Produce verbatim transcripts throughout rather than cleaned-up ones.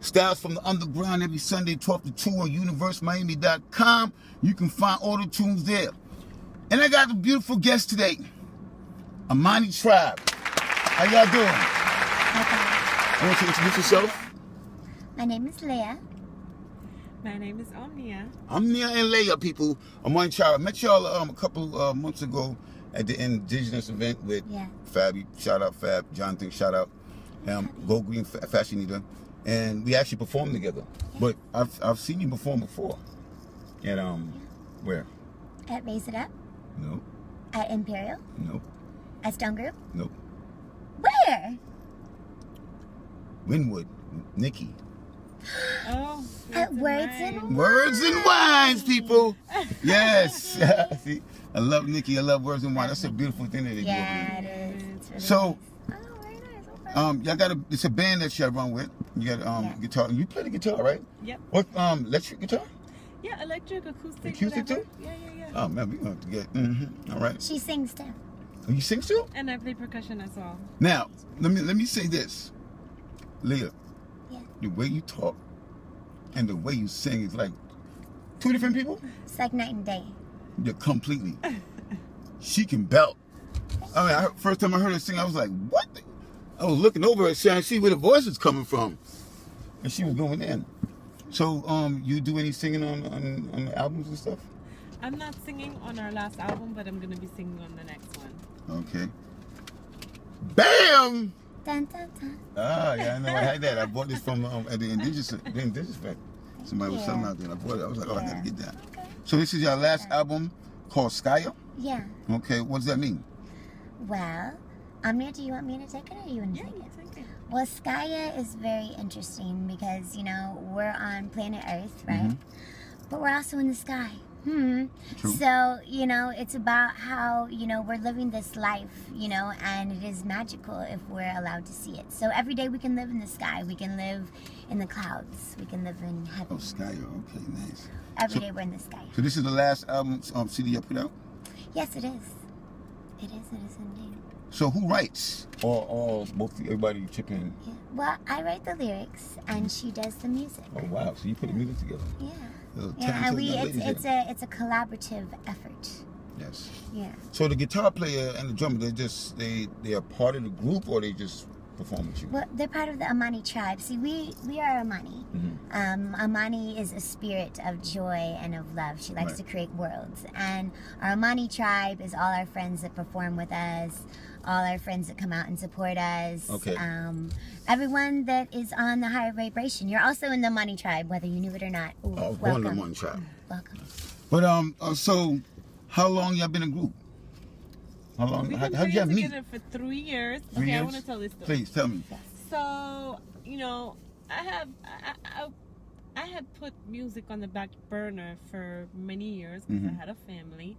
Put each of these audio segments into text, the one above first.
Styles from the Underground every Sunday, twelve to two on Universe Miami dot com. You can find all the tunes there. And I got a beautiful guest today, Amani Tribe. How y'all doing? I want you to introduce yourself. My name is Leyah. My name is Omnia. Omnia and Leyah, people. Amani Tribe. I met y'all um, a couple uh, months ago at the Indigenous event with yeah. Fab. Shout out Fab. Jonathan, shout out. Um, Go Green Fashionita. And we actually performed together. Yeah. But I've, I've seen you perform before. At, um, yeah. where? At Raise It Up? No. At Imperial? No. At Stone Group? No. Where? Winwood. Nikki. Oh. At Words and Wines. Words and Wines, people. Yes. See, I love Nikki. I love Words and Wines. That's a beautiful thing that they yeah, do. Yeah, it is. Really so. Um, y'all got a, it's a band that y'all run with. You got um yeah. guitar. You play the guitar, right? Yep. What um electric guitar? Yeah, electric, acoustic. Acoustic whatever. Too? Yeah, yeah, yeah. Oh man, we gonna have to get. Mm-hmm. All right. She sings too. Oh, you sing too? And I play percussion as well. Now let me let me say this, Leyah. Yeah. The way you talk and the way you sing is like two different people. It's like night and day. Yeah, completely. She can belt. I mean, I heard, first time I heard her sing, I was like, what? The I was looking over at her and see where the voice was coming from, and she was going in. So, um, you do any singing on, on, on the albums and stuff? I'm not singing on our last album, but I'm gonna be singing on the next one. Okay. Bam! Dun, dun, dun. Ah, yeah, I know I had that. I bought this from um, at the Indigenous, the Indigenous Bank. Somebody yeah. was selling out there. I bought it. I was like, oh, yeah. I gotta get that. Okay. So this is your last yeah. album called Skyo? Yeah. Okay. What does that mean? Well. Amir, do you want me to take it or you want to yeah, take it? Take it? Well, Skyo is very interesting because, you know, we're on planet Earth, right? Mm-hmm. But we're also in the sky. Hmm. True. So, you know, it's about how, you know, we're living this life, you know, and it is magical if we're allowed to see it. So every day we can live in the sky. We can live in the clouds. We can live in heaven. Oh, Skyo. Okay, nice. Every so, day we're in the sky. So this is the last album um, C D you put out? Yes, it is. It is. It is indeed. So who writes? Or, or both everybody chip in? Yeah. Well, I write the lyrics and she does the music. Oh wow! So you put the music together? Yeah. Yeah, and we it's, it's a it's a collaborative effort. Yes. Yeah. So the guitar player and the drummer, they just they they are part of the group, or they just perform with you? Well, they're part of the Amani Tribe. See, we we are Amani. Mm-hmm. um, Amani is a spirit of joy and of love. She likes right. to create worlds, and our Amani Tribe is all our friends that perform with us. All our friends that come out and support us. Okay. Um, everyone that is on the higher vibration. You're also in the Amani Tribe, whether you knew it or not. Ooh, oh, welcome. One of the Amani Tribe. Welcome. But um, uh, so how long y'all been a group? How long? We've been how did y'all meet? Together for three years. Three okay, years? I want to tell this story. Please tell me. So you know, I have I I, I had put music on the back burner for many years because mm-hmm. I had a family,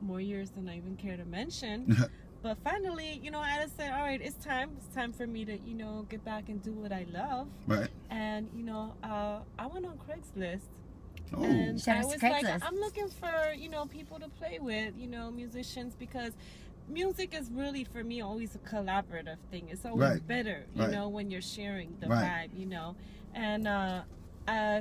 more years than I even care to mention. But finally, you know, I just said, all right, it's time. It's time for me to, you know, get back and do what I love. Right. And, you know, uh, I went on Craigslist. Oh. And Shout I was Craigslist. like, I'm looking for, you know, people to play with, you know, musicians, because music is really, for me, always a collaborative thing. It's always right. better, you right. know, when you're sharing the right. vibe, you know. And uh, uh,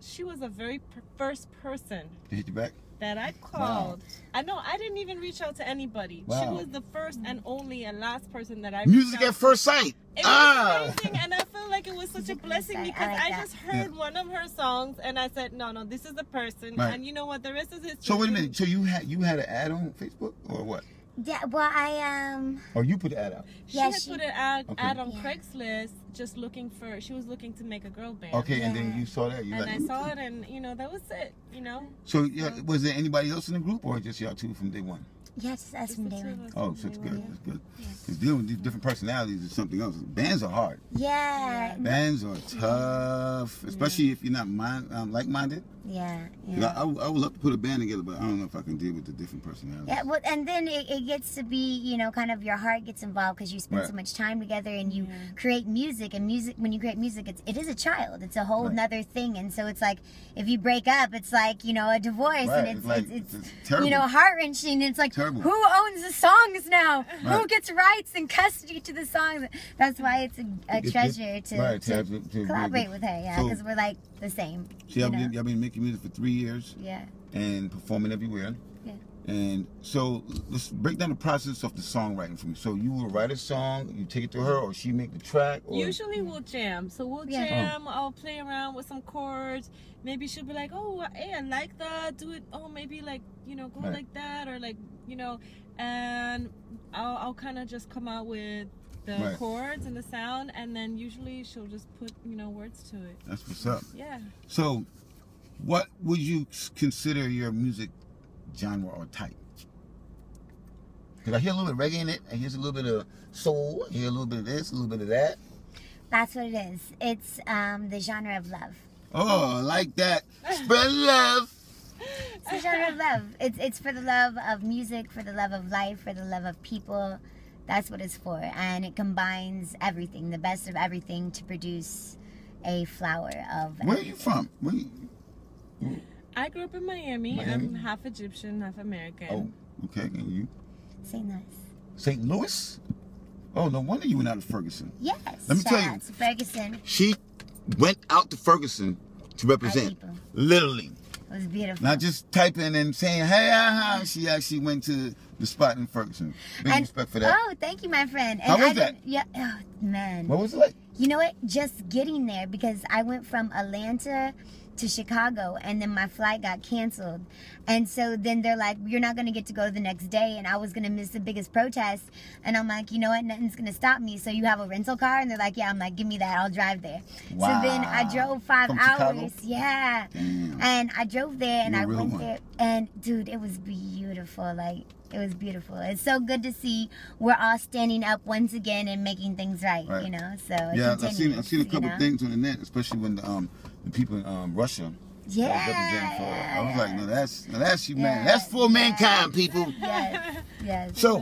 she was a very per first person. Did you hit your back? That I called. Wow. I know I didn't even reach out to anybody. Wow. She was the first and only and last person that I. Music reached out at first sight. It was ah. amazing, and I feel like it was such a blessing because I, like I just heard yeah. one of her songs, and I said, "No, no, this is the person." Right. And you know what? The rest is history. So wait a minute. So you had you had an ad on Facebook or what? Yeah. Well, I um. Oh, you put the ad out. She yeah, had she... put an ad, okay. ad on yeah. Craigslist, just looking for. She was looking to make a girl band. Okay, yeah. and then you saw that. You and like, I saw it, and you know that was it. You know. So yeah, was there anybody else in the group, or just y'all two from day one? Yes, yeah, that's from day one. Oh, so it's good. It's good. Because dealing with these different personalities is something else. Bands are hard. Yeah. Bands are tough, especially yeah. if you're not mind, um, like-minded. Yeah. yeah. I, I would love to put a band together, but I don't know if I can deal with the different personalities. Yeah. Well, and then it, it gets to be, you know, kind of your heart gets involved because you spend right. so much time together, and you yeah. create music. And music, when you create music, it's it is a child. It's a whole right. other thing. And so it's like if you break up, it's like you know a divorce, right. and it's it's, like, it's, it's, it's you know heart wrenching. It's like. Terrible. terrible. Who owns the songs now? Right. Who gets rights and custody to the songs? That's why it's a, a it's, treasure to, right, to, to, to collaborate to, with her, yeah, because so, we're like the same. So y'all been, been making music for three years. Yeah. And performing everywhere. Yeah. And so let's break down the process of the songwriting for me. So you will write a song, you take it to her, or she make the track? Or... Usually we'll jam. So we'll yeah. jam, oh. I'll play around with some chords. Maybe she'll be like, oh, hey, I like that. Do it, oh, maybe like, you know, go right. like that. Or like, you know, and I'll, I'll kind of just come out with the right. chords and the sound. And then usually she'll just put, you know, words to it. That's what's up. Yeah. So what would you consider your music genre or type? Because I hear a little bit of reggae in it, I hear a little bit of soul, I hear a little bit of this, a little bit of that. That's what it is. It's um, the genre of love. Oh, I like that. Spread love. It's the genre of love. It's, it's for the love of music, for the love of life, for the love of people. That's what it's for. And it combines everything, the best of everything, to produce a flower of everything. Where are you from? Where you... Where... I grew up in Miami. Miami. I'm half Egyptian, half American. Oh, okay. And you? Saint Louis. Saint Louis? Oh, no wonder you went out to Ferguson. Yes. Let me tell you. To Ferguson. She went out to Ferguson to represent. Literally. It was beautiful. Not just typing and saying, hey, uh, uh, she actually went to the spot in Ferguson. Big and, respect for that. Oh, thank you, my friend. And How was I that? Yeah, oh, man. What was it like? You know what? Just getting there, because I went from Atlanta to Chicago, and then my flight got canceled, and so then they're like, you're not gonna get to go the next day, and I was gonna miss the biggest protest, and I'm like, you know what, nothing's gonna stop me, so you have a rental car? And they're like, yeah. I'm like, give me that, I'll drive there. Wow. So then I drove five From hours Chicago? Yeah. Damn. And I drove there, and you're I went one. there, and dude, it was beautiful. Like, it was beautiful. It's so good to see we're all standing up once again and making things right, right. you know. So yeah, I've seen, I've seen a couple you know? things on the net, especially when the, um the people in um, Russia. Yeah. I was yeah. like, no, that's no, that's humanity. Yeah. That's for yeah. mankind, people. Yes. Yes. So,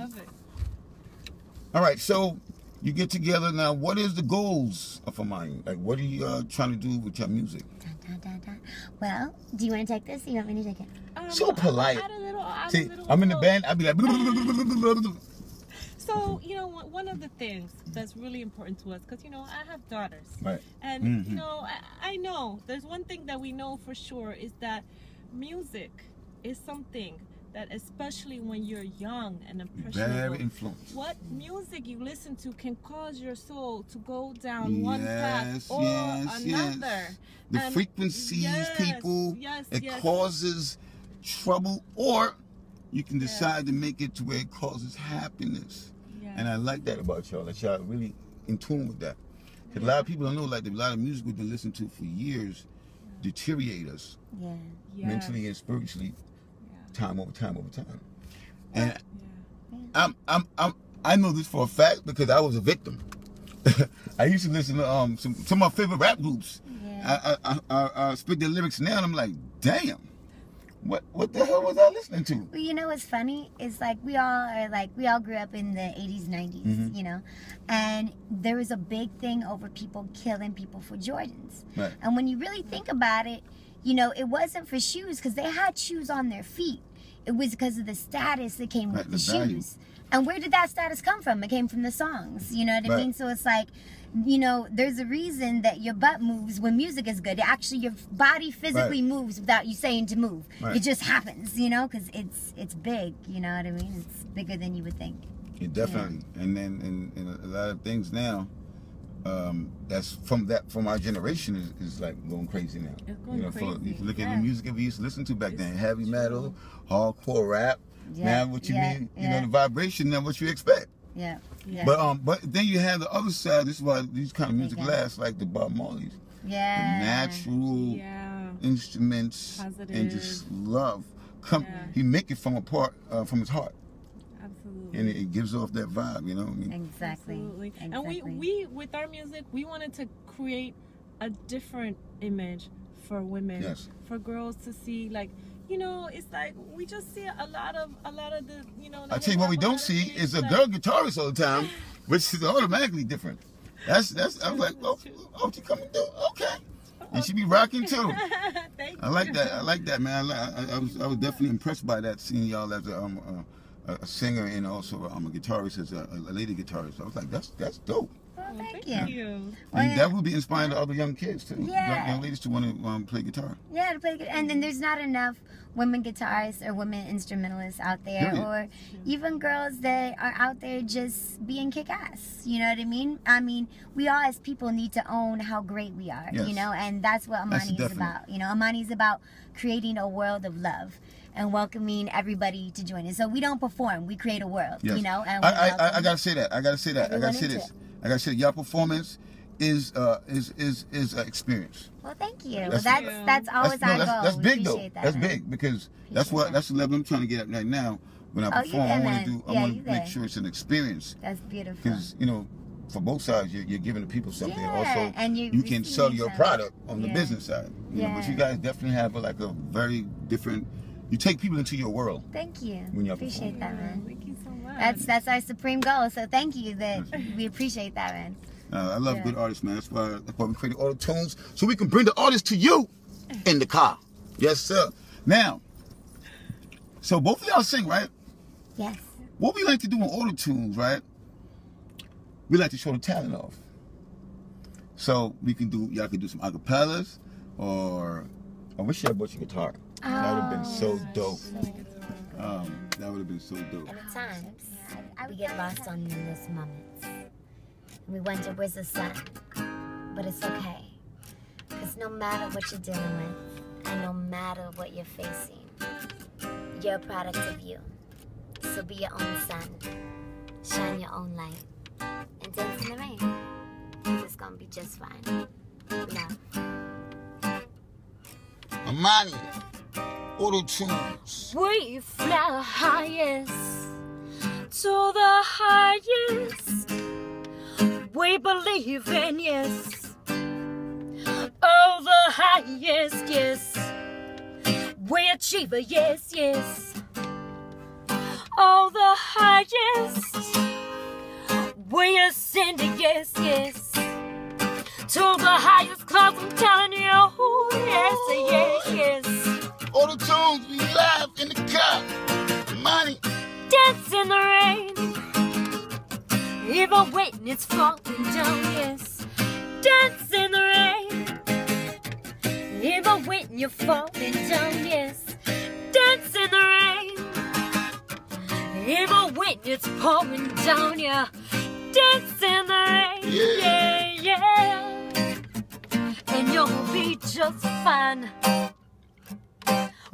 all right. So you get together now. What is the goals of Amani? Like, what are you uh, trying to do with your music? Dun, dun, dun. Well, do you want to take this? Or you want me to take it? Um, so polite. I, I See, I'm in the band, I'd be like... So, you know, one of the things that's really important to us, because, you know, I have daughters. Right. And, mm-hmm. you know, I, I know, there's one thing that we know for sure is that music is something that, especially when you're young and impressionable, very influenced. What music you listen to can cause your soul to go down yes, one path or yes, another. Yes. The and frequencies, yes, people, yes, it yes. causes trouble, or you can decide yeah. to make it to where it causes happiness. Yeah. And I like that about y'all, that y'all really in tune with that. Yeah. A lot of people don't know, like, a lot of music we've been listening to for years yeah. deteriorate us yeah. Yeah. mentally and spiritually, yeah. time over time over time. And yeah. Yeah. I'm, I'm, I'm, I know this for a fact because I was a victim. I used to listen to um, some, some of my favorite rap groups. Yeah. I, I, I, I, I spit their lyrics now, and I'm like, damn. What what the hell was I listening to? Well, you know what's funny? It's like we all are like we all grew up in the eighties, nineties, mm-hmm. you know, and there was a big thing over people killing people for Jordans. Right. And when you really think about it, you know, it wasn't for shoes because they had shoes on their feet. It was because of the status that came right, with the, the shoes. And where did that status come from? It came from the songs, you know what I right. mean? So it's like, you know, there's a reason that your butt moves when music is good. Actually, your body physically right. moves without you saying to move. Right. It just happens, you know, because it's it's big, you know what I mean? It's bigger than you would think. It definitely. Yeah. And then and, and a lot of things now, um, that's from that from our generation is, is like going crazy now. It's going you know, crazy. For, if you look yeah. at the music we used to listen to back it's then, heavy metal, hardcore rap. Yeah, now what you yeah, mean, you yeah. know, the vibration, now what you expect. Yeah, yeah. But um, but then you have the other side. This is why these kind of music yeah. lasts, like the Bob Marley's. Yeah. The natural yeah. instruments. Positive. And just love. Come, yeah. He make it from a part, uh, from his heart. Absolutely. And it, it gives off that vibe, you know what I mean? Exactly. Absolutely. Exactly. And we, we, with our music, we wanted to create a different image for women. Yes. For girls to see, like, you know, it's like we just see a lot of a lot of the you know. I tell you what we don't see is a girl guitarist all the time, which is automatically different. That's that's. I was like, oh, oh, she coming through, okay, and she be rocking too. Thank you. I like that. I like that, man. I, I, I was I was definitely impressed by that, seeing y'all as a um, a, a singer and also um, a guitarist, as a, a lady guitarist. I was like, that's that's dope. Well, thank, thank you. you. And well, yeah. that would be inspiring to other young kids too. Yeah. Young ladies to want to um, play guitar. Yeah, to play guitar. And then there's not enough women guitarists or women instrumentalists out there, really? Or even girls that are out there just being kick-ass. You know what I mean? I mean, we all as people need to own how great we are. Yes. You know, and that's what Amani that's is about. You know, Amani is about creating a world of love and welcoming everybody to join us. So we don't perform; we create a world. Yes. You know, and I, I, I, I gotta say that. I gotta say that. I gotta say this. It. I gotta say, your performance is uh, is is is an experience. Well, thank you. That's well, that's, that's always that's, our no, that's, goal. That's big though. That, that's man. big because appreciate that's what that. that's the level I'm trying to get at right now. When I oh, perform, I want to do. Yeah, I want to make sure it's an experience. That's beautiful. Because you know, for both sides, you're, you're giving the people something. Yeah, also, and you, you can sell your product on yeah. the business side. You yeah. know, but you guys definitely have a, like a very different. You take people into your world. Thank you. When you appreciate performing. that, man. Thank you so much. That's that's our supreme goal. So thank you. That we appreciate that, man. Uh, I love yeah. good artists, man. That's why, that's why we created all the tunes so we can bring the artists to you in the car. Yes, sir. Now, so both of y'all sing, right? Yes. What we like to do in auto tunes, right? We like to show the talent off. So we can do y'all can do some acapellas, or I wish y'all bought your guitar. Oh, that would have been so dope. So um, that would have been so dope. And at times, we get lost on this moment. We wonder where's the sun, but it's okay. Because no matter what you're dealing with, and no matter what you're facing, you're a product of you. So be your own sun, shine your own light, and dance in the rain. It's gonna be just fine. Love. Amani. We fly the highest, to the highest. We believe in yes, oh the highest yes. We achieve a yes, yes, oh the highest. We ascend a yes, yes, to the highest clouds. I'm telling you, oh, yes, yes, yes. All the tunes we live in the car, Amani. Dance in the rain, even when it's falling down, yes. Dance in the rain, even when you're falling down, yes. Dance in the rain, even when it's pouring down, yeah. Dance in the rain, yeah, yeah, yeah. And you'll be just fine.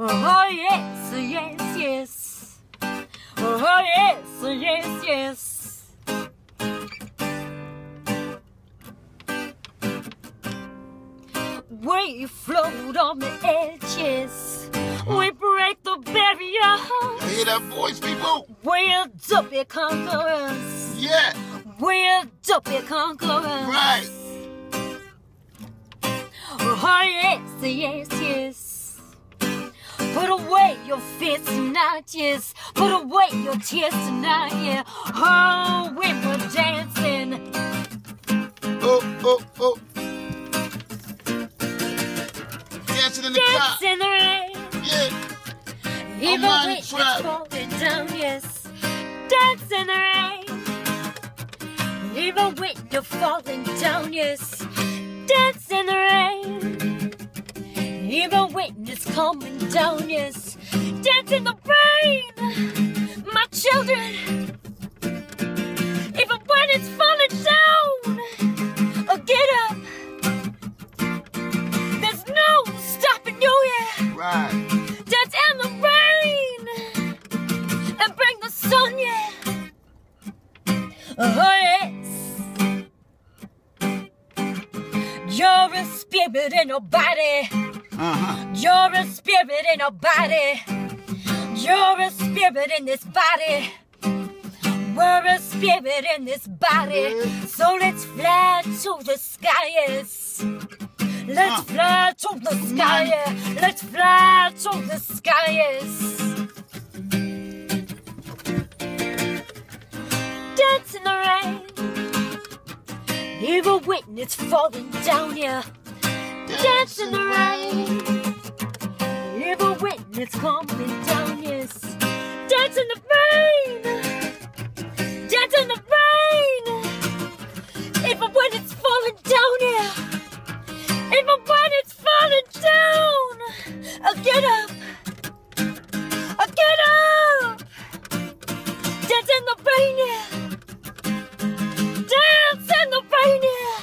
Oh yes, yes, yes. Oh yes, yes, yes. We float on the edges. We break the barrier. I hear that voice, people. We're double conquerors. Yeah. We're double conquerors. Right. Oh yes, yes, yes. Put away your fears tonight, yes. Put away your tears tonight, yeah. Oh, we were dancing. Oh, oh, oh. Dancing in the car. Dance in the rain. Yeah. Even when it's falling down, yes. Dance in the rain. Even when you're falling down, yes. Dance in the rain. Even when it's coming down, yes. Dance in the rain, my children. Even when it's falling down, oh, get up. There's no stopping you, yeah. Right. Dance in the rain and bring the sun, yeah. Oh, yes. You're a spirit in your body. Uh-huh. You're a spirit in a body. You're a spirit in this body. We're a spirit in this body. So let's fly to the skies. Let's fly to the sky. Let's fly to the skies. Dance in the rain. Even when it's falling down, yeah. Dance in the rain, even when it's coming down, yes. Dance Dance in the rain. Dance in the rain. If and when it's falling down here. If and when it's falling down. I'll get up. I'll get up. Dance in the rain here. Dance in the rain here.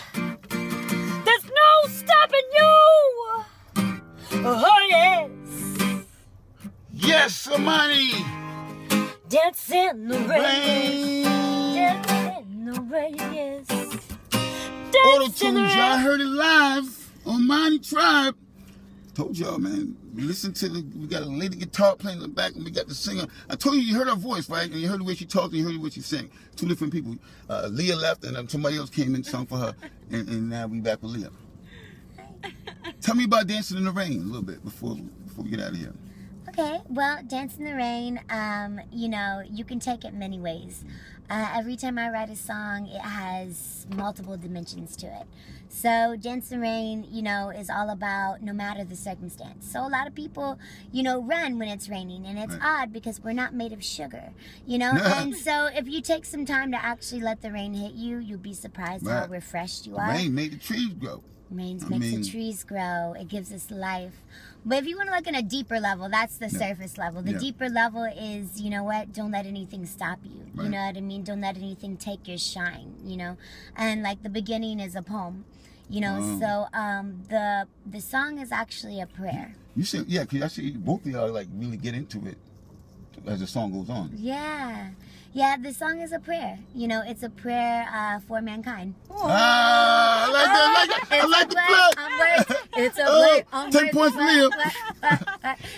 There's no stopping you. Oh yes. Yes, Amani. Dance in the rain. Dance in the rain, yes. Dance in the rain. Y'all heard it live on Amani Tribe. Told y'all, man. Listen to the, we got a lady guitar playing in the back, and we got the singer. I told you, you heard her voice, right? And you heard the way she talked, and you heard the way she sang. Two different people. Uh, Leyah left, and um, somebody else came and sung for her, and, and now we back with Leyah. Tell me about dancing in the rain a little bit before before we get out of here. Okay, well, Dance in the Rain, um, you know, you can take it many ways. Uh, every time I write a song, it has multiple dimensions to it. So Dance in the Rain, you know, is all about no matter the circumstance. So a lot of people, you know, run when it's raining, and it's right. odd because we're not made of sugar, you know? And so if you take some time to actually let the rain hit you, you'll be surprised right. how refreshed you are. Rain made the trees grow. Rain makes I mean, the trees grow. It gives us life. But if you want to look at a deeper level, that's the yeah. surface level. The yeah. deeper level is, you know what, don't let anything stop you. Right. You know what I mean? Don't let anything take your shine, you know? And, like, the beginning is a poem, you know? Um, so um, the the song is actually a prayer. You see, yeah, because I see both of y'all, like, really get into it as the song goes on. Yeah. Yeah, the song is a prayer. You know, it's a prayer uh, for mankind. Ah, I like that. I like that. I like the plug. It's a plug. Oh, ten points for Leyah.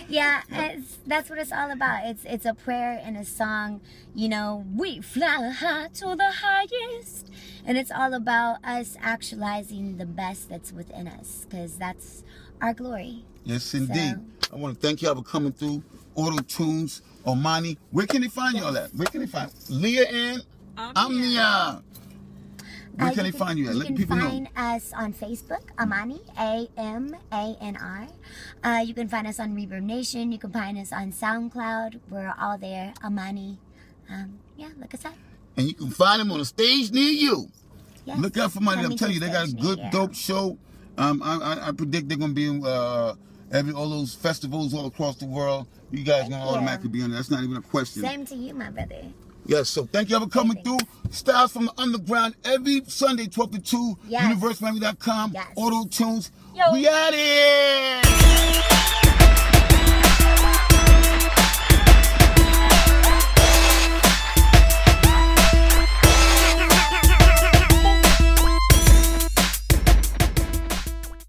Yeah, it's, that's what it's all about. It's it's a prayer and a song. You know, we fly high to the highest, and it's all about us actualizing the best that's within us, because that's our glory. Yes, indeed. So, I want to thank y'all for coming through. Auto Tunes, Omani. Where can they find y'all at? Where can they find Leyah and Omnia? Where uh, can they can, find you at? You Let can people find know. us on Facebook, Amani, A M A N R. Uh, you can find us on Reverb Nation. You can find us on SoundCloud. We're all there, Amani. Um, yeah, look us up. And you can find them on a stage near you. Yes. Look out for Amani. I'm telling you, they got a good, dope show. Um, I, I, I predict they're going to be in uh, every, all those festivals all across the world. You guys are going to automatically be on there. That's not even a question. Same to you, my brother. Yes, so thank y'all for coming through. Styles from the underground every Sunday, twelve to two. Yes. Universe Family dot com. Yes. Auto Tunes. Yo. We at it.